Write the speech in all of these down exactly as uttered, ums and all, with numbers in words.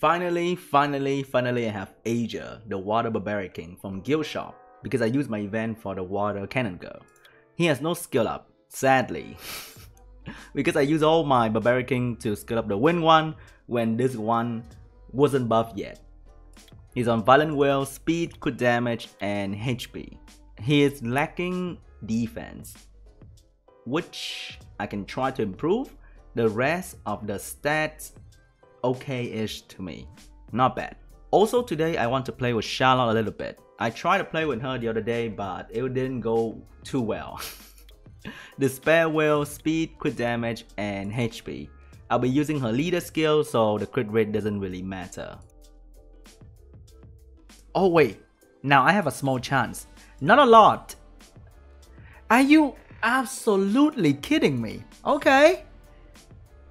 Finally, finally, finally I have Aja, the water barbaric king from guild shop, because I used my event for the water cannon girl. He has no skill up, sadly. Because I used all my barbaric king to skill up the wind one when this one wasn't buffed yet. He's on violent will, speed, crit damage, and H P. He is lacking defense, which I can try to improve. The rest of the stats okay-ish to me, not bad. Also today I want to play with Charlotte a little bit. I tried to play with her the other day but it didn't go too well. The spare will, speed, crit damage, and H P. I'll be using her leader skill so the crit rate doesn't really matter. Oh wait, now I have a small chance. Not a lot. Are you absolutely kidding me? Okay.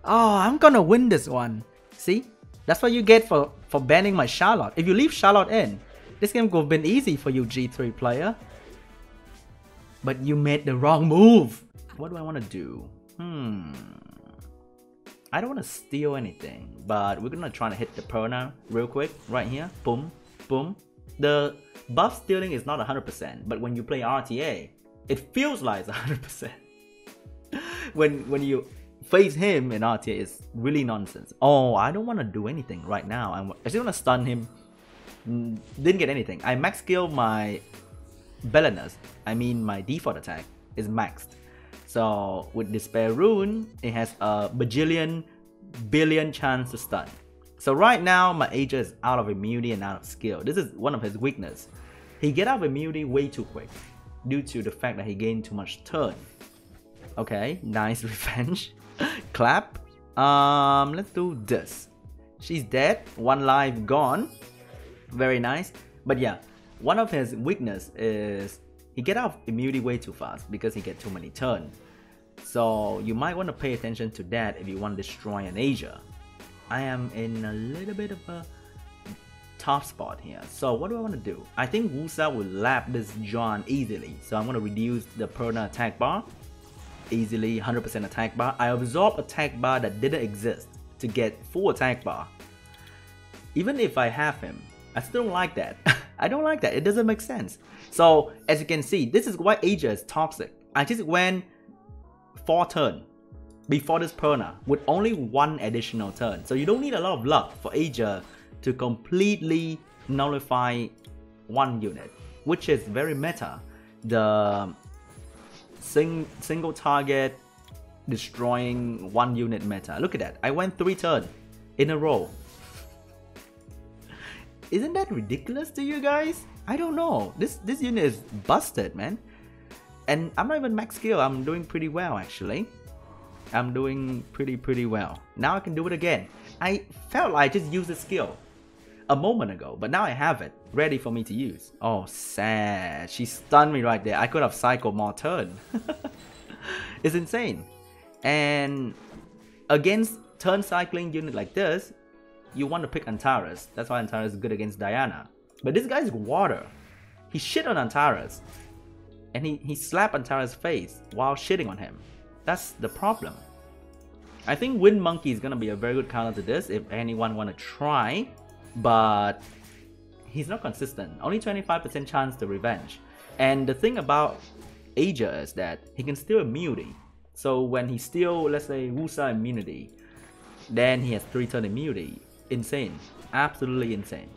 Oh, I'm gonna win this one. See, that's what you get for, for banning my Charlotte. If you leave Charlotte in, this game would have been easy for you G three player. But you made the wrong move. What do I want to do? Hmm. I don't want to steal anything, but we're gonna try to hit the Perna real quick right here. Boom, boom. The buff stealing is not one hundred percent, but when you play R T A, it feels like it's one hundred percent. when when you face him in R T A, it's really nonsense. Oh, I don't want to do anything right now. I'm, I just want to stun him. Didn't get anything. I max skill my Bellinus. I mean my default attack is maxed. So with Despair Rune, it has a bajillion billion chance to stun. So right now my Aegir is out of immunity and out of skill. This is one of his weaknesses. He get out of immunity way too quick due to the fact that he gained too much turn. Okay, nice revenge. Clap. Um, let's do this. She's dead. One life gone. Very nice. But yeah, one of his weakness is he get out of immunity way too fast because he get too many turns. So you might want to pay attention to that if you want to destroy an Aegir. I am in a little bit of a tough spot here. So what do I want to do? I think Wusa will lap this John easily. So I'm going to reduce the Perna attack bar. Easily one hundred percent attack bar. I absorb attack bar that didn't exist to get full attack bar. Even if I have him, I still don't like that. I don't like that. It doesn't make sense. So as you can see, this is why Aja is toxic. I just went four turns before this Perna with only one additional turn. So you don't need a lot of luck for Aja to completely nullify one unit, which is very meta. The sing single target destroying one unit meta. Look at that. I went three turns in a row. Isn't that ridiculous to you guys? I don't know. This this unit is busted, man. And I'm not even max skill. I'm doing pretty well actually. I'm doing pretty pretty well. Now I can do it again. I felt like I just used the skill a moment ago, but now I have it ready for me to use. Oh, sad. She stunned me right there. I could have cycled more turn. It's insane. And against turn cycling unit like this, you want to pick Antares. That's why Antares is good against Diana. But this guy is water. He shit on Antares. And he, he slapped Antares' face while shitting on him. That's the problem. I think Wind Monkey is going to be a very good counter to this if anyone want to try. But he's not consistent. Only twenty-five percent chance to revenge. And the thing about Aja is that he can steal immunity. So when he steal, let's say, Wusa immunity, then he has three turn immunity. Insane, absolutely insane.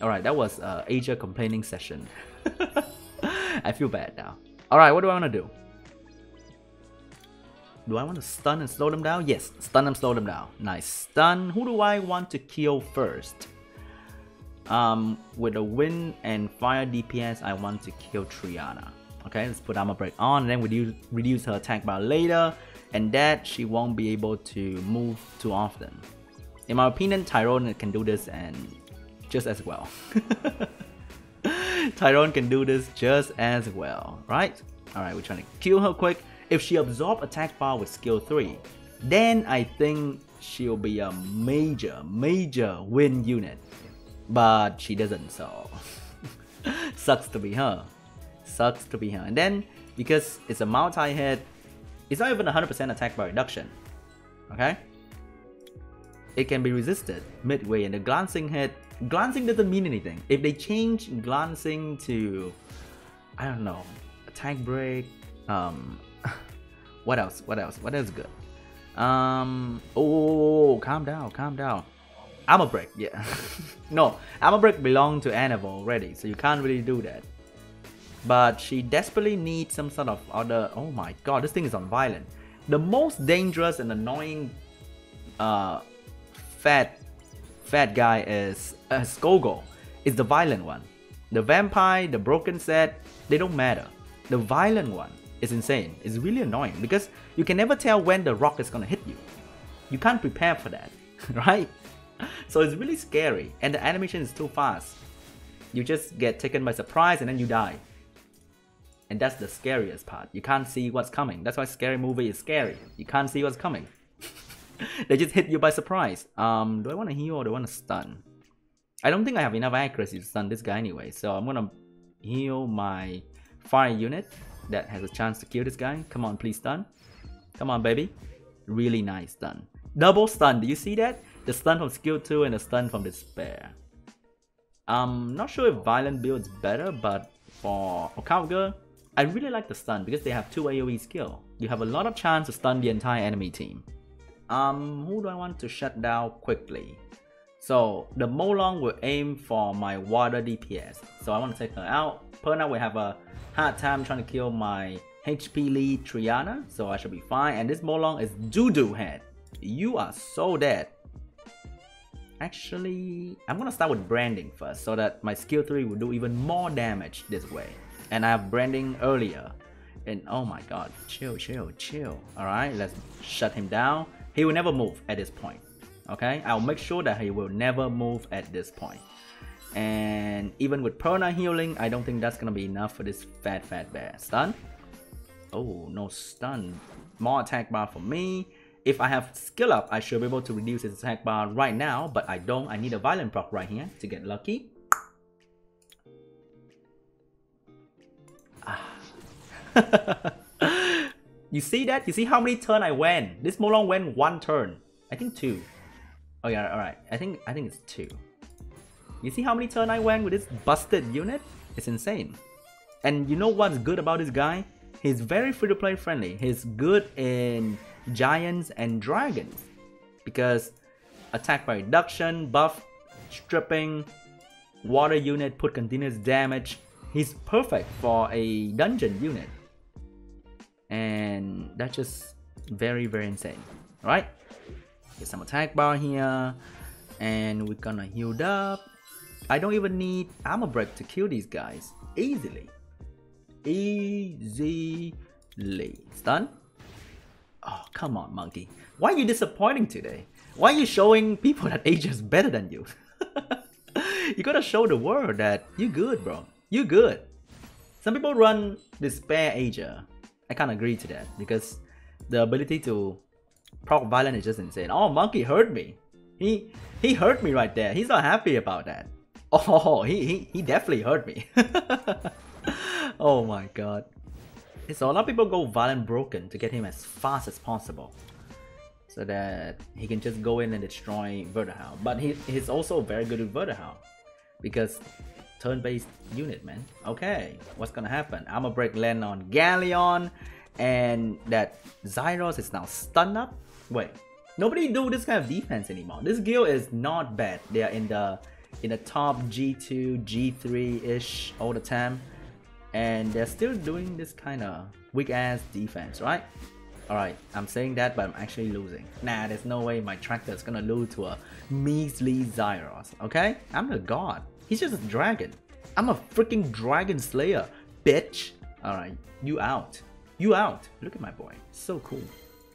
Alright, that was uh, Aja complaining session. I feel bad now. Alright, what do I want to do? Do I want to stun and slow them down? Yes, stun and slow them down. Nice stun. Who do I want to kill first? Um, with a wind and fire D P S, I want to kill Triana. Okay, let's put armor break on and then reduce, reduce her attack bar later. And that she won't be able to move too often. In my opinion, Tyrone can do this and just as well. Tyrone can do this just as well, right? Alright, we're trying to kill her quick. If she absorbs attack power with skill three, then I think she'll be a major, major win unit. But she doesn't, so sucks to be her. Sucks to be her. And then, because it's a multi-hit, it's not even one hundred percent attack power reduction. Okay? It can be resisted midway in the glancing hit. Glancing doesn't mean anything. If they change glancing to, I don't know, attack break, um, what else, what else, what else good? Um, oh, calm down, calm down. Armor break, yeah. No, armor break belonged to Annabelle already, so you can't really do that. But she desperately needs some sort of other, oh my god, this thing is on violent. The most dangerous and annoying uh, fat, fat guy is uh, Skogul. It's the violent one. The vampire, the broken set, they don't matter. The violent one is insane. It's really annoying because you can never tell when the rock is gonna hit you. You can't prepare for that, right? So it's really scary and the animation is too fast. You just get taken by surprise and then you die. And that's the scariest part. You can't see what's coming. That's why scary movie is scary. You can't see what's coming. They just hit you by surprise. Um, do I want to heal or do I want to stun? I don't think I have enough accuracy to stun this guy anyway. So I'm going to heal my fire unit that has a chance to kill this guy. Come on, please stun. Come on, baby. Really nice stun. Double stun. Do you see that? The stun from skill two and the stun from despair. I'm not sure if violent build's better, but for Okaoga, I really like the stun because they have two AoE skill. You have a lot of chance to stun the entire enemy team. Um, who do I want to shut down quickly? So the Molong will aim for my water D P S. So I want to take her out. Perna will have a hard time trying to kill my H P lead Triana, so I should be fine. And this Molong is doo-doo head. You are so dead. Actually, I'm gonna start with branding first so that my skill three will do even more damage this way. And I have branding earlier. And oh my god, chill, chill, chill. Alright, let's shut him down. He will never move at this point. Okay, I'll make sure that he will never move at this point. And even with Perna healing, I don't think that's gonna be enough for this fat, fat bear. Stun? Oh, no stun. More attack bar for me. If I have skill up, I should be able to reduce his attack bar right now, but I don't. I need a violent proc right here to get lucky. Ah. You see that? You see how many turns I went? This Molong went one turn. I think two. Oh yeah, alright. I think I think it's two. You see how many turns I went with this busted unit? It's insane. And you know what's good about this guy? He's very free to play friendly. He's good in giants and dragons because attack by reduction, buff, stripping, water unit, put continuous damage. He's perfect for a dungeon unit, and that's just very very insane. All right, get some attack bar here and we're gonna heal up. I don't even need armor break to kill these guys easily, easily. Stun. Oh, come on, monkey. Why are you disappointing today? Why are you showing people that Aja is better than you? You gotta show the world that you good, bro. You good. Some people run despair Aja. I can't agree to that because the ability to proc violent is just insane. Oh, monkey hurt me. He he hurt me right there. He's not happy about that. Oh, he he, he definitely hurt me. Oh my god. So a lot of people go violent broken to get him as fast as possible so that he can just go in and destroy Verdahal. But he, he's also very good with Verdahal because turn-based unit, man. Okay, what's gonna happen? Armor break land on Galleon and that Zyros is now stunned up. Wait, nobody do this kind of defense anymore. This guild is not bad. They are in the in the top G two, G three-ish all the time. And they're still doing this kind of weak-ass defense, right? Alright, I'm saying that, but I'm actually losing. Nah, there's no way my tractor is gonna lose to a measly Zyros, okay? I'm the god. He's just a dragon. I'm a freaking dragon slayer, bitch. Alright, you out. You out. Look at my boy. So cool.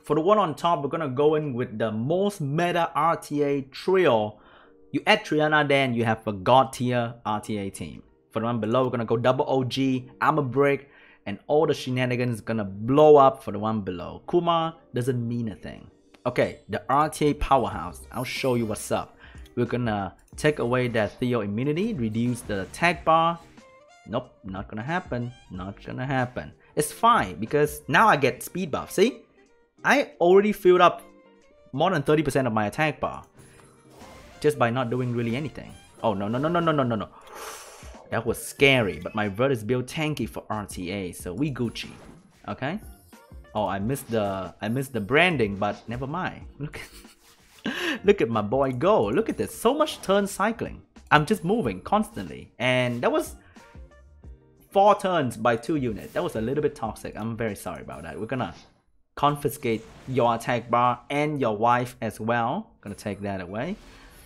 For the one on top, we're gonna go in with the most meta R T A trio. You add Triana, then you have a god-tier R T A team. For the one below, we're gonna go double O G, armor break, and all the shenanigans is gonna blow up for the one below. Kumar doesn't mean a thing. Okay, the R T A powerhouse. I'll show you what's up. We're gonna take away that Theo immunity, reduce the attack bar. Nope, not gonna happen. Not gonna happen. It's fine because now I get speed buff. See? I already filled up more than thirty percent of my attack bar. just by not doing really anything. Oh no no no no no no no no. That was scary, but my Vert is built tanky for R T A, so we Gucci. Okay? Oh, I missed the I missed the branding, but never mind. Look at, look at my boy go. Look at this. So much turn cycling. I'm just moving constantly. And that was four turns by two units. That was a little bit toxic. I'm very sorry about that. We're gonna confiscate your attack bar and your wife as well. Gonna take that away.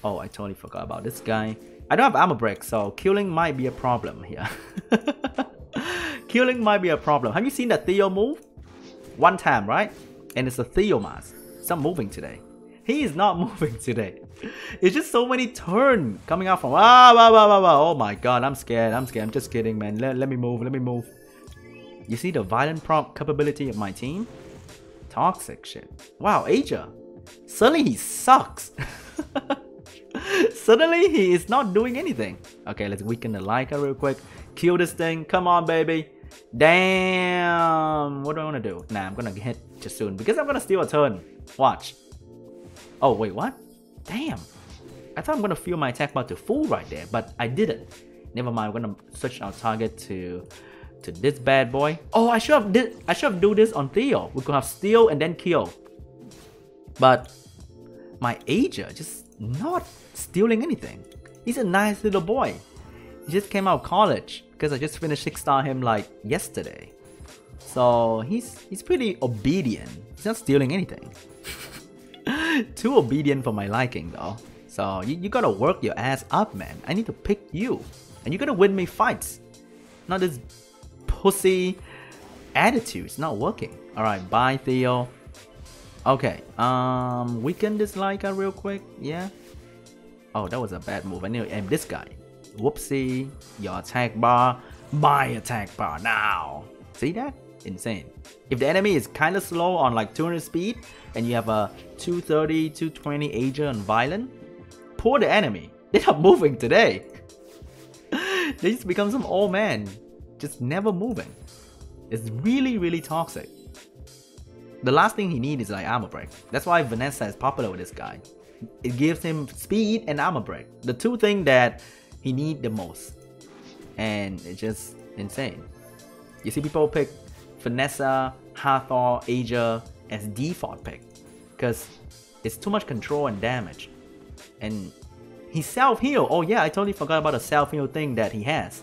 Oh, I totally forgot about this guy. I don't have armor break, so killing might be a problem here. Killing might be a problem. Have you seen that Theo move? One time, right? And it's a Theo mask. It's not moving today. He is not moving today. It's just so many turns coming out from... Ah, wow, wow, wow, wow. Oh my god, I'm scared. I'm scared. I'm just kidding, man. Let, let me move. Let me move. You see the violent prompt capability of my team? Toxic shit. Wow, Aja. Suddenly he sucks. Suddenly he is not doing anything. Okay, let's weaken the Leika real quick. Kill this thing. Come on, baby. Damn. What do I want to do? Nah, I'm gonna hit just soon because I'm gonna steal a turn. Watch. Oh wait, what? Damn. I thought I'm gonna fill my attack bar to full right there, but I didn't. Never mind. We're gonna switch our target to to this bad boy. Oh, I should have did. I should have do this on Theo. We could have steal and then kill. But my Aegir just not stealing anything. He's a nice little boy. He just came out of college because I just finished six star him like yesterday. So he's he's pretty obedient. He's not stealing anything. Too obedient for my liking though. So you, you gotta work your ass up, man. I need to pick you. And you gotta win me fights. Not this pussy attitude. It's not working. Alright, bye Theo. Okay, um, weaken this Leika real quick, yeah. Oh, that was a bad move. I knew aim this guy. Whoopsie, your attack bar, my attack bar now. See that? Insane. If the enemy is kind of slow on like two hundred speed, and you have a two thirty, two twenty Aegir and violent, poor the enemy. They're not moving today. They just become some old man, just never moving. It's really, really toxic. The last thing he needs is like armor break. That's why Vanessa is popular with this guy. It gives him speed and armor break. The two things that he needs the most. And it's just insane. You see people pick Vanessa, Hathor, Aja as default pick. Because it's too much control and damage. And he self-heal. Oh yeah, I totally forgot about the self-heal thing that he has.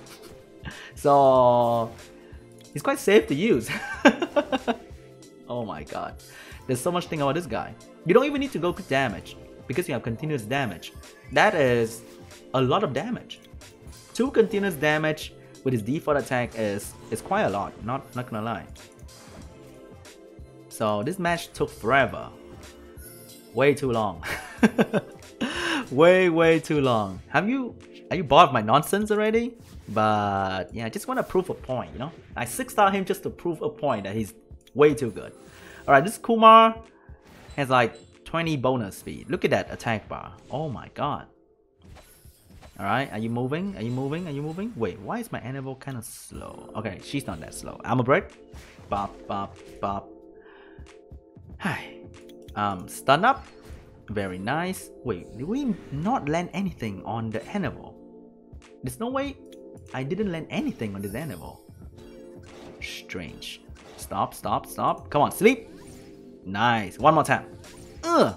So he's quite safe to use. Oh my god. There's so much thing about this guy. You don't even need to go to damage because you have continuous damage. That is a lot of damage. Two continuous damage with his default attack is is quite a lot, not not gonna lie. So this match took forever. Way too long. way way too long. Have you are you bored of my nonsense already? But yeah, I just wanna prove a point, you know? I six star him just to prove a point that he's way too good. Alright, this Kumar has like twenty bonus speed. Look at that attack bar. Oh my god. Alright, are you moving? Are you moving? Are you moving? Wait, why is my Annabelle kind of slow? Okay, she's not that slow. Armor break. Bop, bop, bop. Hi. Um, stun up. Very nice. Wait, did we not land anything on the Annabelle? There's no way I didn't land anything on this Annabelle. Strange. Stop, stop, stop. Come on, sleep. Nice. One more time. Ugh.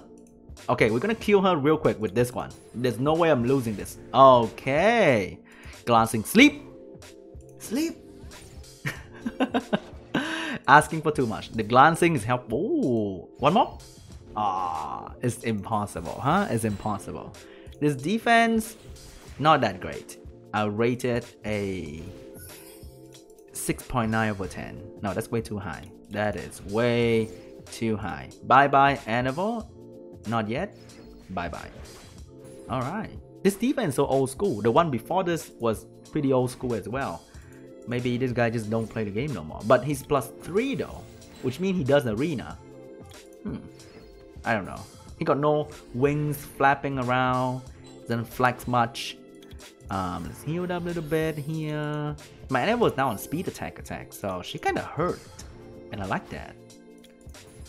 Okay, we're gonna kill her real quick with this one. There's no way I'm losing this. Okay. Glancing. Sleep. Sleep. Asking for too much. The glancing is helpful. Ooh. One more. Ah, it's impossible, huh? It's impossible. This defense, not that great. I rated a... six point nine over ten. No, that's way too high. That is way too high. Bye bye, Annabelle. Not yet. Bye bye. Alright. This defense is so old school. The one before this was pretty old school as well. Maybe this guy just don't play the game no more. But he's plus three though, which means he does arena. Hmm. I don't know. He got no wings flapping around. Doesn't flex much. Um, let's heal up a little bit here. My Annabelle is now on speed attack attack, so she kind of hurt, and I like that.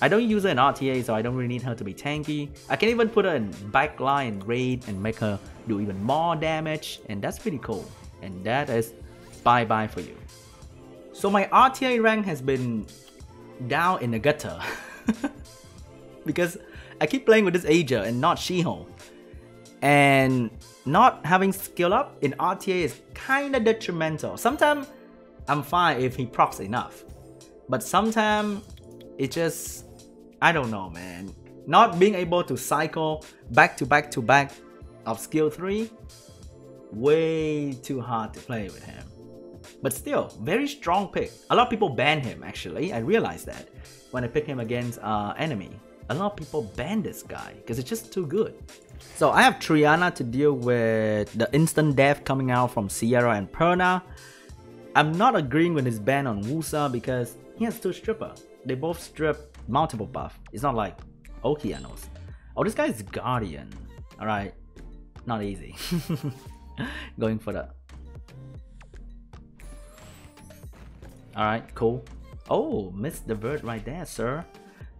I don't use her in R T A, so I don't really need her to be tanky. I can even put her in backline raid and make her do even more damage, and that's pretty cool. And that is bye bye for you. So my R T A rank has been down in the gutter because I keep playing with this Aja and not She-Ho, and not having skill up in R T A is kinda detrimental. Sometimes I'm fine if he procs enough, but sometimes it just, I don't know, man. Not being able to cycle back to back to back of skill three, way too hard to play with him. But still, very strong pick. A lot of people ban him, actually. I realized that when I picked him against uh, enemy. A lot of people ban this guy because it's just too good. So I have Triana to deal with the instant death coming out from Sierra and Perna. I'm not agreeing with his ban on Wusa because he has two stripper. They both strip multiple buff. It's not like Okeanos. Oh, this guy is Guardian. Alright, not easy. Going for that. Alright, cool. Oh, missed the Vert right there, sir.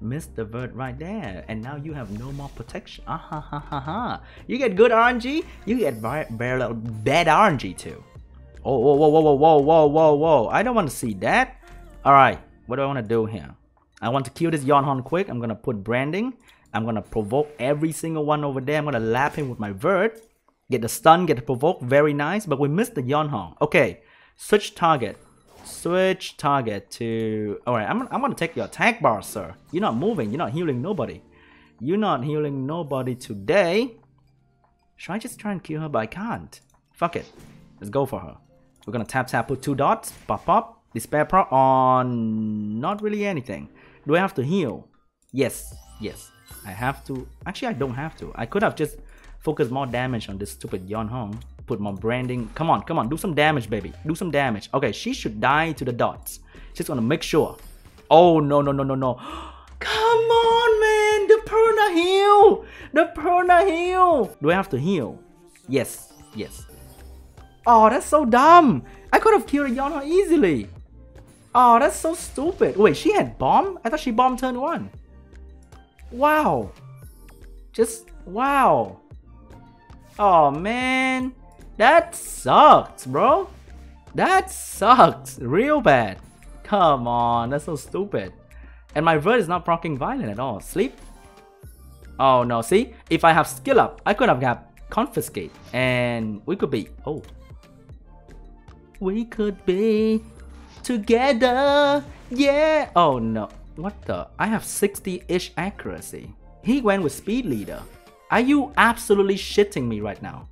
Missed the Vert right there. And now you have no more protection. Ah ha ha ha ha. You get good R N G, you get bad R N G too. Oh, whoa, whoa, whoa, whoa, whoa, whoa, whoa. I don't want to see that. Alright, what do I want to do here? I want to kill this Yeonhong quick. I'm going to put branding. I'm going to provoke every single one over there. I'm going to lap him with my Vert. Get the stun, get the provoke. Very nice. But we missed the Yeonhong. Okay, switch target. Switch target to... Alright, I'm, I'm gonna take your attack bar, sir. You're not moving. You're not healing nobody. You're not healing nobody today. Should I just try and kill her? But I can't. Fuck it. Let's go for her. We're gonna tap tap, put two dots. Pop pop. Despair proc on... Not really anything. Do I have to heal? Yes. Yes. I have to... Actually, I don't have to. I could have just focused more damage on this stupid Yeonhong. Put more branding. Come on, come on. Do some damage, baby. Do some damage. Okay, she should die to the dots. She's gonna make sure. Oh, no, no, no, no, no. Come on, man. The Perna heal. The Perna heal. Do I have to heal? Yes, yes. Oh, that's so dumb. I could have killed Yana easily. Oh, that's so stupid. Wait, she had bomb? I thought she bombed turn one. Wow. Just, wow. Oh, man. That sucks, bro. That sucks real bad. Come on, that's so stupid. And my Vert is not proccing violent at all. Sleep. Oh no, see? If I have skill up, I could have got confiscate. And we could be... Oh. We could be together. Yeah. Oh no. What the? I have sixty-ish accuracy. He went with speed leader. Are you absolutely shitting me right now?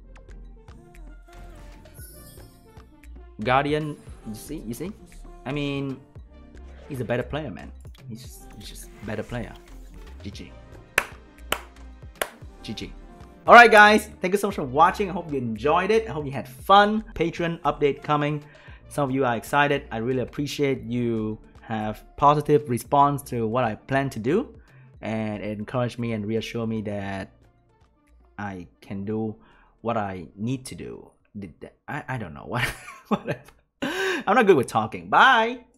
Guardian, you see, you see? I mean, he's a better player, man. He's just, he's just a better player. G G. G G. Alright guys, thank you so much for watching. I hope you enjoyed it. I hope you had fun. Patreon update coming. Some of you are excited. I really appreciate you have positive response to what I plan to do. And it encouraged me and reassure me that I can do what I need to do. Did that. I, I don't know what whatever. I'm not good with talking. Bye.